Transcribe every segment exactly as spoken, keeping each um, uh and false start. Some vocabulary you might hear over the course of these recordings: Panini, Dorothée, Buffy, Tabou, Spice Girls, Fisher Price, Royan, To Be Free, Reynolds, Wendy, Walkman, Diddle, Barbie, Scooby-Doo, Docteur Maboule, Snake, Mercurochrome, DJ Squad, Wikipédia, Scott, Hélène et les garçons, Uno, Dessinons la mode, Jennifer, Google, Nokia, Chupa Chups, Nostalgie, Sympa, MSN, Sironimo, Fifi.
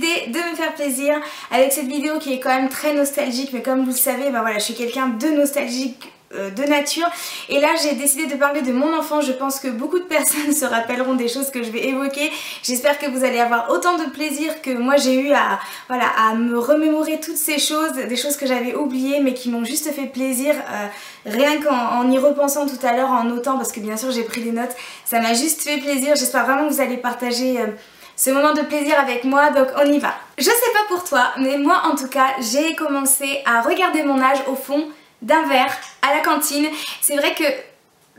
de me faire plaisir avec cette vidéo qui est quand même très nostalgique, mais comme vous le savez, ben voilà, je suis quelqu'un de nostalgique euh, de nature, et là j'ai décidé de parler de mon enfant. Je pense que beaucoup de personnes se rappelleront des choses que je vais évoquer. J'espère que vous allez avoir autant de plaisir que moi j'ai eu à, voilà, à me remémorer toutes ces choses, des choses que j'avais oubliées mais qui m'ont juste fait plaisir, euh, rien qu'en en y repensant tout à l'heure, en notant, parce que bien sûr j'ai pris des notes, ça m'a juste fait plaisir. J'espère vraiment que vous allez partager euh, ce moment de plaisir avec moi, donc on y va. Je sais pas pour toi, mais moi en tout cas, j'ai commencé à regarder mon âge au fond d'un verre à la cantine. C'est vrai que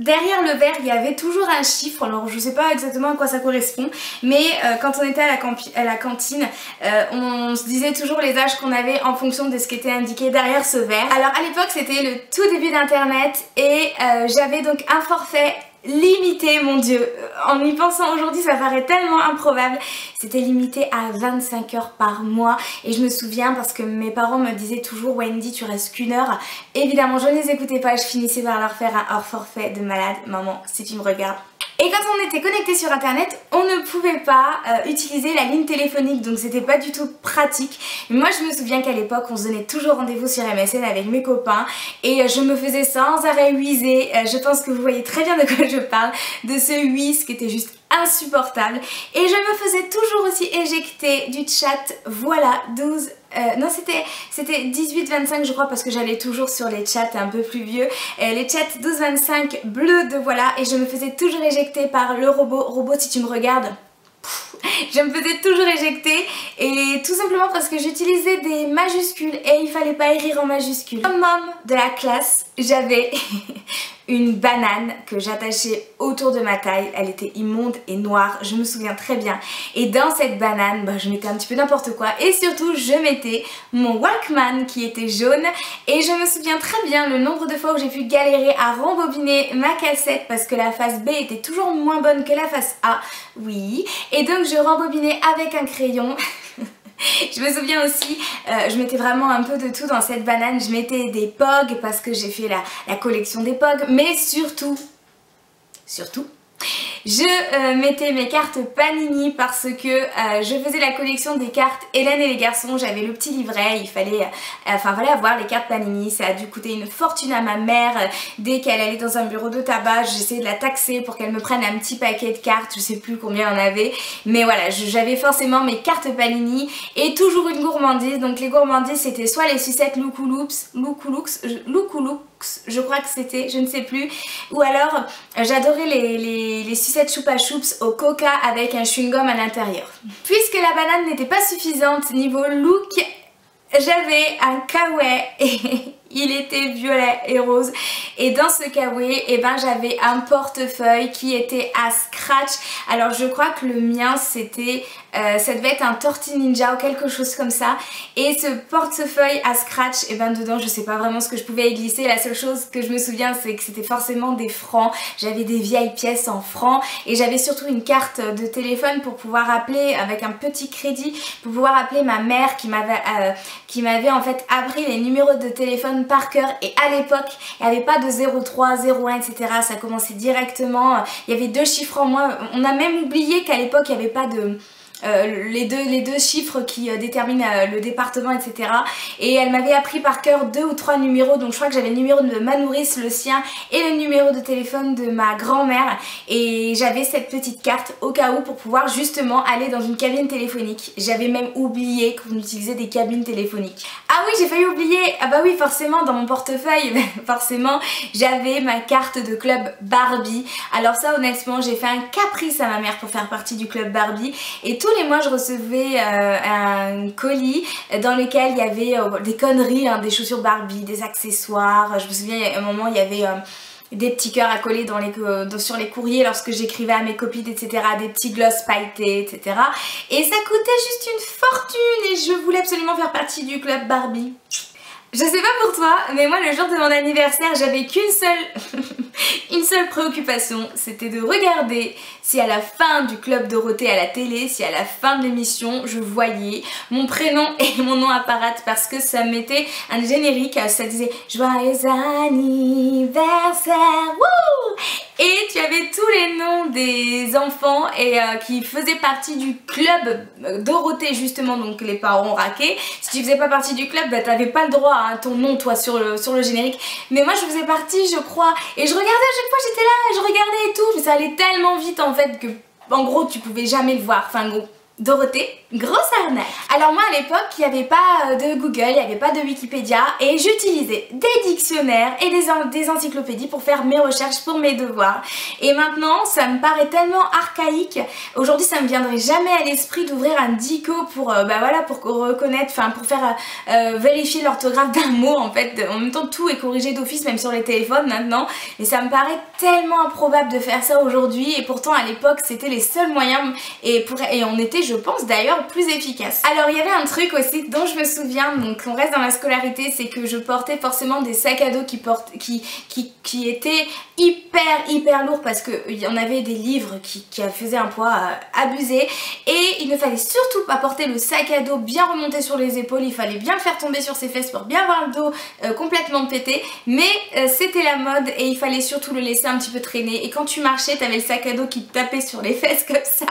derrière le verre, il y avait toujours un chiffre, alors je sais pas exactement à quoi ça correspond, mais euh, quand on était à la, à la cantine, euh, on se disait toujours les âges qu'on avait en fonction de ce qui était indiqué derrière ce verre. Alors à l'époque, c'était le tout début d'internet, et euh, j'avais donc un forfait limité, mon dieu, en y pensant aujourd'hui ça paraît tellement improbable. C'était limité à vingt-cinq heures par mois, et je me souviens parce que mes parents me disaient toujours: Wendy, tu restes qu'une heure. Évidemment je ne les écoutais pas, je finissais par leur faire un hors forfait de malade. Maman, si tu me regardes. Et quand on était connecté sur internet, on ne pouvait pas euh, utiliser la ligne téléphonique, donc c'était pas du tout pratique. Mais moi je me souviens qu'à l'époque on se donnait toujours rendez-vous sur M S N avec mes copains, et euh, je me faisais sans arrêt huiser. Euh, je pense que vous voyez très bien de quoi je parle, de ce whiz qui était juste insupportable, et je me faisais toujours aussi éjecter du chat. Voilà, douze... Euh, non, c'était dix-huit vingt-cinq je crois, parce que j'allais toujours sur les chats un peu plus vieux, euh, les chats douze vingt-cinq bleus de voilà, et je me faisais toujours éjecter par le robot. Robot, si tu me regardes, je me faisais toujours éjecter, et tout simplement parce que j'utilisais des majuscules et il fallait pas écrire en majuscules. Comme môme de la classe, j'avais une banane que j'attachais autour de ma taille, elle était immonde et noire, je me souviens très bien. Et dans cette banane, bah, je mettais un petit peu n'importe quoi, et surtout je mettais mon Walkman qui était jaune, et je me souviens très bien le nombre de fois où j'ai pu galérer à rembobiner ma cassette parce que la face B était toujours moins bonne que la face A, oui, et donc je rembobinais avec un crayon. Je me souviens aussi, euh, je mettais vraiment un peu de tout dans cette banane. Je mettais des P O G parce que j'ai fait la, la collection des P O G, mais surtout, surtout, je euh, mettais mes cartes Panini parce que euh, je faisais la collection des cartes Hélène et les garçons. J'avais le petit livret, il fallait, euh, enfin voilà, avoir les cartes Panini. Ça a dû coûter une fortune à ma mère. Dès qu'elle allait dans un bureau de tabac, j'essayais de la taxer pour qu'elle me prenne un petit paquet de cartes. Je sais plus combien on avait, mais voilà, j'avais forcément mes cartes Panini, et toujours une gourmandise. Donc les gourmandises, c'était soit les sucettes Loucouloups, Loucouloups, Loucouloups, je crois que c'était, je ne sais plus, ou alors j'adorais les, les, les sucettes Chupa Chups au coca avec un chewing-gum à l'intérieur. Puisque la banane n'était pas suffisante niveau look, j'avais un kawaii, et il était violet et rose, et dans ce kawaii, eh ben, j'avais un portefeuille qui était à scratch. Alors je crois que le mien c'était, euh, ça devait être un Torti Ninja ou quelque chose comme ça, et ce portefeuille à scratch, eh ben, dedans je sais pas vraiment ce que je pouvais y glisser. La seule chose que je me souviens, c'est que c'était forcément des francs, j'avais des vieilles pièces en francs, et j'avais surtout une carte de téléphone pour pouvoir appeler, avec un petit crédit, pour pouvoir appeler ma mère qui m'avait... Euh, qui m'avait en fait appris les numéros de téléphone par cœur. Et à l'époque il n'y avait pas de zéro trois, zéro un, etc, ça commençait directement, il y avait deux chiffres en moins. On a même oublié qu'à l'époque il n'y avait pas de euh, les, deux, les deux chiffres qui euh, déterminent euh, le département, etc, et elle m'avait appris par cœur deux ou trois numéros. Donc je crois que j'avais le numéro de ma nourrice, le sien, et le numéro de téléphone de ma grand-mère, et j'avais cette petite carte au cas où pour pouvoir justement aller dans une cabine téléphonique. J'avais même oublié qu'on utilisait des cabines téléphoniques. Ah oui, j'ai failli oublier, ah bah oui forcément, dans mon portefeuille forcément j'avais ma carte de club Barbie. Alors ça honnêtement j'ai fait un caprice à ma mère pour faire partie du club Barbie, et tout tous les mois je recevais euh, un colis dans lequel il y avait euh, des conneries, hein, des chaussures Barbie, des accessoires. Je me souviens à un moment il y avait euh, des petits cœurs à coller dans les, euh, dans, sur les courriers lorsque j'écrivais à mes copines, etc, des petits gloss pailletés, etc, et ça coûtait juste une fortune, et je voulais absolument faire partie du club Barbie. Je sais pas pour toi, mais moi le jour de mon anniversaire j'avais qu'une seule une seule préoccupation, c'était de regarder si à la fin du club Dorothée à la télé, si à la fin de l'émission je voyais mon prénom et mon nom apparaître, parce que ça mettait un générique, ça disait joyeux anniversaire, wouh! Et tu avais tous les noms des enfants et euh, qui faisaient partie du club Dorothée justement, donc les parents raquaient. Si tu faisais pas partie du club, bah t'avais pas le droit à ton nom toi sur le, sur le générique. Mais moi je faisais partie je crois, et je regardais à chaque fois, j'étais là, je regardais et tout, mais ça allait tellement vite en fait que en gros tu pouvais jamais le voir, enfin gros. Dorothée, grosse arnaque. Alors moi à l'époque il n'y avait pas de Google, il n'y avait pas de Wikipédia, et j'utilisais des dictionnaires et des, en des encyclopédies pour faire mes recherches, pour mes devoirs. Et maintenant ça me paraît tellement archaïque, aujourd'hui ça me viendrait jamais à l'esprit d'ouvrir un dico pour euh, bah voilà, pour reconnaître, enfin pour faire euh, vérifier l'orthographe d'un mot en fait. En même temps tout est corrigé d'office, même sur les téléphones maintenant, et ça me paraît tellement improbable de faire ça aujourd'hui, et pourtant à l'époque c'était les seuls moyens, et, pour, et on était je pense d'ailleurs plus efficace. Alors il y avait un truc aussi dont je me souviens, donc on reste dans la scolarité, c'est que je portais forcément des sacs à dos qui, portent, qui, qui, qui étaient hyper hyper lourds, parce qu'il y en avait des livres qui, qui faisaient un poids euh, abusé, et il ne fallait surtout pas porter le sac à dos bien remonté sur les épaules, il fallait bien le faire tomber sur ses fesses pour bien avoir le dos euh, complètement pété, mais euh, c'était la mode et il fallait surtout le laisser un petit peu traîner, et quand tu marchais t'avais le sac à dos qui te tapait sur les fesses comme ça.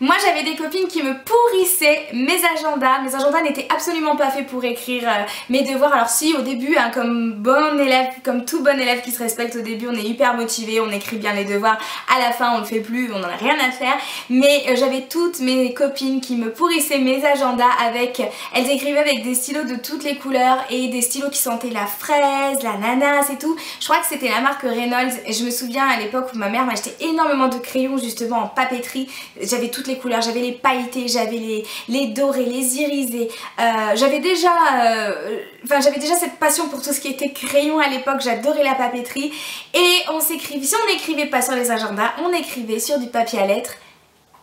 Moi j'avais des copines qui me pourrissaient mes agendas, mes agendas n'étaient absolument pas faits pour écrire euh, mes devoirs. Alors si au début, hein, comme bon élève, comme tout bon élève qui se respecte, au début on est hyper motivé, on écrit bien les devoirs, à la fin on ne fait plus, on n'en a rien à faire, mais euh, j'avais toutes mes copines qui me pourrissaient mes agendas avec, elles écrivaient avec des stylos de toutes les couleurs et des stylos qui sentaient la fraise, l'ananas et tout. Je crois que c'était la marque Reynolds, et je me souviens à l'époque où ma mère m'achetait énormément de crayons justement en papeterie, j'avais toutes les couleurs, j'avais les pailletés, j'avais les, les dorés, les irisés, euh, j'avais déjà euh, enfin j'avais déjà cette passion pour tout ce qui était crayon à l'époque, j'adorais la papeterie, et on s'écrivait, si on n'écrivait pas sur les agendas, on écrivait sur du papier à lettres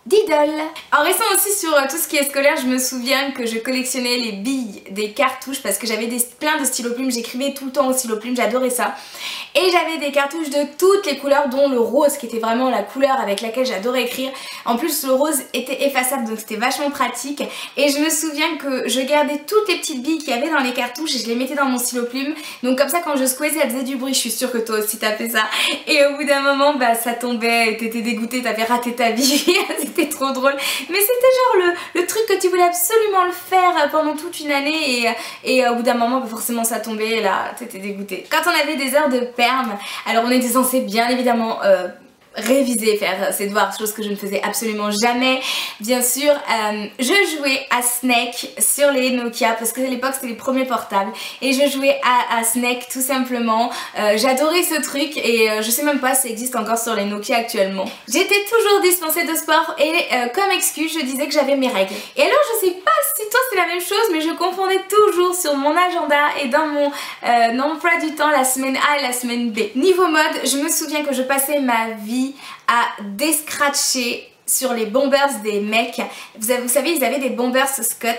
Diddle. En restant aussi sur tout ce qui est scolaire, je me souviens que je collectionnais les billes des cartouches, parce que j'avais plein de stylos plumes, j'écrivais tout le temps au stylo plume, j'adorais ça. Et j'avais des cartouches de toutes les couleurs, dont le rose qui était vraiment la couleur avec laquelle j'adorais écrire. En plus le rose était effaçable, donc c'était vachement pratique. Et je me souviens que je gardais toutes les petites billes qu'il y avait dans les cartouches et je les mettais dans mon stylo plume. Donc comme ça quand je squeezais elle faisait du bruit, je suis sûre que toi aussi t'as fait ça. Et au bout d'un moment bah ça tombait, t'étais dégoûtée, t'avais raté ta vie. C'était trop drôle, mais c'était genre le, le truc que tu voulais absolument le faire pendant toute une année, et, et au bout d'un moment forcément ça tombait et là t'étais dégoûtée. Quand on avait des heures de perm, alors on était censé bien évidemment euh, réviser, faire ses devoirs, chose que je ne faisais absolument jamais. Bien sûr, euh, je jouais à Snake sur les Nokia, parce que à l'époque c'était les premiers portables, et je jouais à, à Snake tout simplement. Euh, J'adorais ce truc, et euh, je sais même pas si ça existe encore sur les Nokia actuellement. J'étais toujours dispensée de sport, et euh, comme excuse je disais que j'avais mes règles. Et alors je sais pas si toi c'est la même chose, mais je confondais toujours sur mon agenda et dans mon euh, emploi du temps la semaine A et la semaine B. Niveau mode, je me souviens que je passais ma vie à descratcher sur les bombers des mecs. Vous, vous savez, ils avaient des bombers Scott,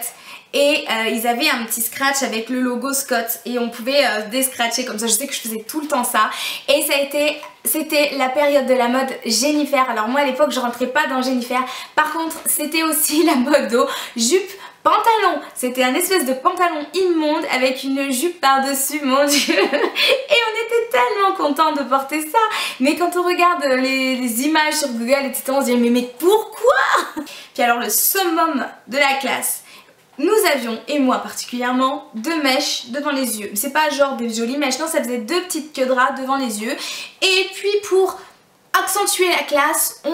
et euh, ils avaient un petit scratch avec le logo Scott, et on pouvait euh, descratcher comme ça. Je sais que je faisais tout le temps ça, et ça a été... C'était la période de la mode Jennifer. Alors moi à l'époque je rentrais pas dans Jennifer, par contre c'était aussi la mode d'eau, jupe, pantalon. C'était un espèce de pantalon immonde avec une jupe par dessus, mon dieu. Et on était tellement contents de porter ça, mais quand on regarde les, les images sur Google et tout, on se dit mais, mais pourquoi? Puis alors le summum de la classe, nous avions, et moi particulièrement, deux mèches devant les yeux. C'est pas genre des jolies mèches, non, ça faisait deux petites queues de rat devant les yeux. Et puis pour accentuer la classe, on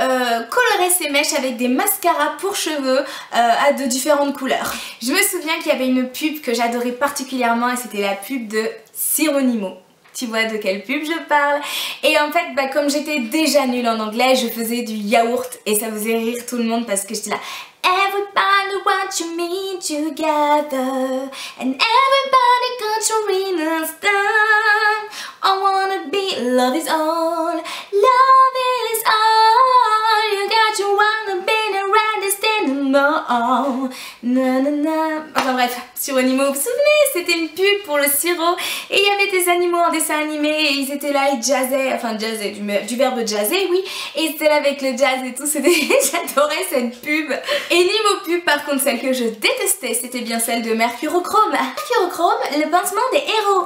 euh, colorait ces mèches avec des mascaras pour cheveux euh, à de différentes couleurs. Je me souviens qu'il y avait une pub que j'adorais particulièrement, et c'était la pub de Sironimo. Tu vois de quelle pub je parle. Et en fait bah, comme j'étais déjà nulle en anglais, je faisais du yaourt, et ça faisait rire tout le monde parce que j'étais là everybody want to meet together and everybody got to read us down. I wanna be love is all, love is all. You got to wanna be around and stand oh, nanana. Enfin bref, Sironimo, vous vous souvenez, c'était une pub pour le sirop et il y avait des animaux en dessin animé et ils étaient là, ils jazzaient, enfin jazzaient, du, du verbe jazzer, oui, et ils étaient là avec le jazz et tout, c'était... j'adorais cette pub. Et niveau pub, par contre, celle que je détestais, c'était bien celle de Mercurochrome. Mercurochrome, le pincement des héros.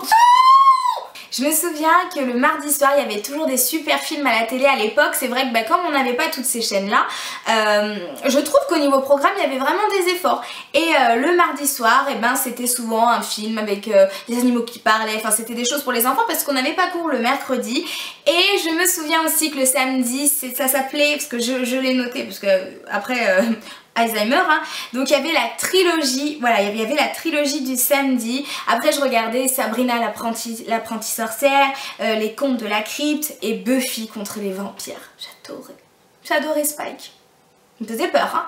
Je me souviens que le mardi soir, il y avait toujours des super films à la télé à l'époque. C'est vrai que bah, comme on n'avait pas toutes ces chaînes-là, euh, je trouve qu'au niveau programme, il y avait vraiment des efforts. Et euh, le mardi soir, eh ben, c'était souvent un film avec euh, des animaux qui parlaient. Enfin, c'était des choses pour les enfants parce qu'on n'avait pas cours le mercredi. Et je me souviens aussi que le samedi, ça s'appelait, parce que je, je l'ai noté, parce que après... Euh... Alzheimer, hein. Donc il y avait la trilogie, voilà, il y avait la trilogie du samedi. Après je regardais Sabrina l'apprentie sorcière, euh, les contes de la crypte et Buffy contre les vampires. J'adorais, j'adorais Spike. Il me faisait peur, hein,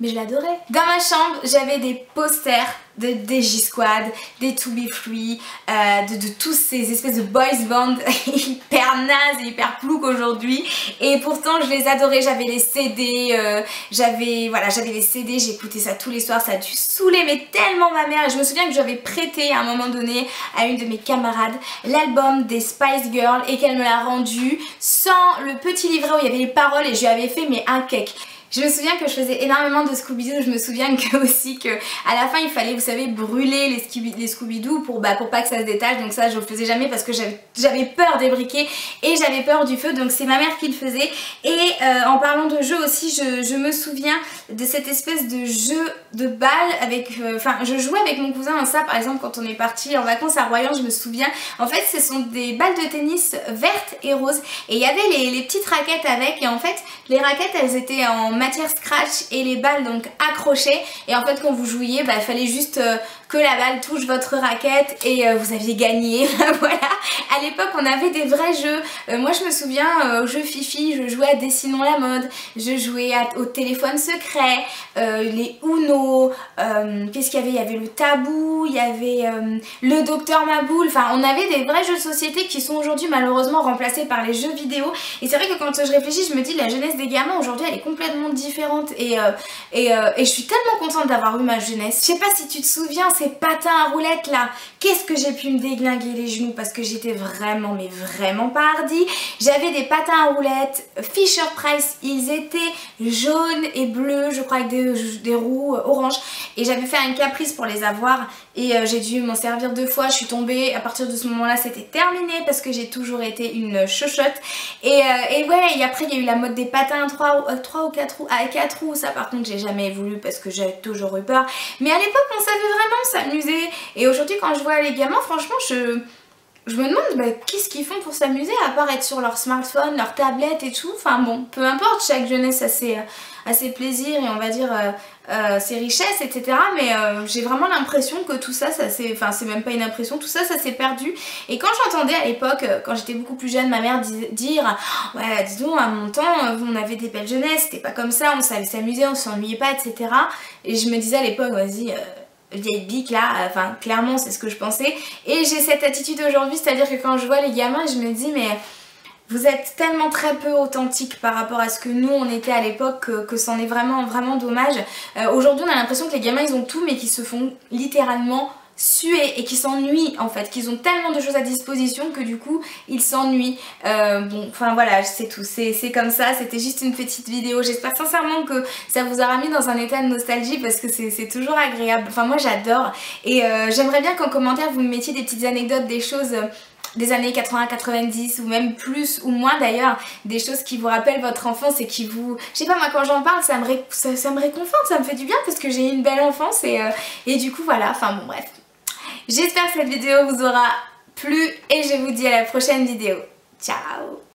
mais je l'adorais. Dans ma chambre, j'avais des posters de D J Squad, des To Be Free, euh, de, de tous ces espèces de boys band hyper naze, hyper plouc aujourd'hui. Et pourtant, je les adorais. J'avais les C D, euh, j'avais voilà, j'avais les C D. J'écoutais ça tous les soirs. Ça a dû saouler mais tellement ma mère. Et je me souviens que j'avais prêté à un moment donné à une de mes camarades l'album des Spice Girls et qu'elle me l'a rendu sans le petit livret où il y avait les paroles et je lui avais fait mais un cake. Je me souviens que je faisais énormément de Scooby-Doo, je me souviens que aussi que à la fin il fallait, vous savez, brûler les, les Scooby-Doo pour, bah, pour pas que ça se détache, donc ça je le faisais jamais parce que j'avais peur des briquets et j'avais peur du feu, donc c'est ma mère qui le faisait. Et euh, en parlant de jeu aussi, je, je me souviens de cette espèce de jeu de balle avec, enfin euh, je jouais avec mon cousin à ça par exemple quand on est parti en vacances à Royan, je me souviens, en fait ce sont des balles de tennis vertes et roses et il y avait les, les petites raquettes avec et en fait les raquettes elles étaient en matière scratch et les balles donc accrochées et en fait quand vous jouiez bah, il fallait juste euh, que la balle touche votre raquette et euh, vous aviez gagné. Voilà, à l'époque on avait des vrais jeux, euh, moi je me souviens euh, au jeu Fifi je jouais à Dessinons la mode, je jouais à, au téléphone secret, euh, les Uno, euh, qu'est-ce qu'il y avait, il y avait le Tabou, il y avait euh, le Docteur Maboule, enfin on avait des vrais jeux de société qui sont aujourd'hui malheureusement remplacés par les jeux vidéo et c'est vrai que quand je réfléchis je me dis la jeunesse des gamins aujourd'hui elle est complètement différentes et, euh, et, euh, et je suis tellement contente d'avoir eu ma jeunesse. Je sais pas si tu te souviens ces patins à roulettes là, qu'est-ce que j'ai pu me déglinguer les genoux parce que j'étais vraiment mais vraiment pas hardie. J'avais des patins à roulettes Fisher Price, ils étaient jaunes et bleus je crois avec des, des roues orange et j'avais fait un caprice pour les avoir et euh, j'ai dû m'en servir deux fois, je suis tombée, à partir de ce moment là c'était terminé parce que j'ai toujours été une chochotte et, euh, et ouais et après il y a eu la mode des patins à trois ou quatre à quatre roues, ça par contre j'ai jamais voulu parce que j'avais toujours eu peur mais à l'époque on savait vraiment s'amuser et aujourd'hui quand je vois les gamins franchement je, je me demande bah, qu'est-ce qu'ils font pour s'amuser à part être sur leur smartphone, leur tablette et tout, enfin bon peu importe, chaque jeunesse a ses, a ses plaisirs et on va dire euh, euh, ses richesses etc mais euh, j'ai vraiment l'impression que tout ça, ça s'est, enfin c'est même pas une impression, tout ça ça s'est perdu et quand j'entendais à l'époque, quand j'étais beaucoup plus jeune ma mère dire oh, ouais disons à mon temps on avait des belles jeunesses, c'était pas comme ça, on savait s'amuser, on s'ennuyait pas etc et je me disais à l'époque vas-y euh, vieille bique là, enfin euh, clairement c'est ce que je pensais et j'ai cette attitude aujourd'hui, c'est à dire que quand je vois les gamins je me dis mais vous êtes tellement très peu authentique par rapport à ce que nous on était à l'époque que, que c'en est vraiment vraiment dommage. Euh, aujourd'hui on a l'impression que les gamins ils ont tout mais qu'ils se font littéralement suer et qui s'ennuient en fait, qu'ils ont tellement de choses à disposition que du coup ils s'ennuient. Euh, bon, enfin voilà, c'est tout, c'est comme ça, c'était juste une petite vidéo. J'espère sincèrement que ça vous aura mis dans un état de nostalgie parce que c'est toujours agréable. Enfin moi j'adore et euh, j'aimerais bien qu'en commentaire vous me mettiez des petites anecdotes, des choses... Euh, des années quatre-vingts, quatre-vingt-dix ou même plus ou moins d'ailleurs, des choses qui vous rappellent votre enfance et qui vous... Je sais pas moi quand j'en parle ça me, ré... ça, ça me réconforte, ça me fait du bien parce que j'ai eu une belle enfance et, euh... et du coup voilà, enfin bon bref. J'espère que cette vidéo vous aura plu et je vous dis à la prochaine vidéo. Ciao.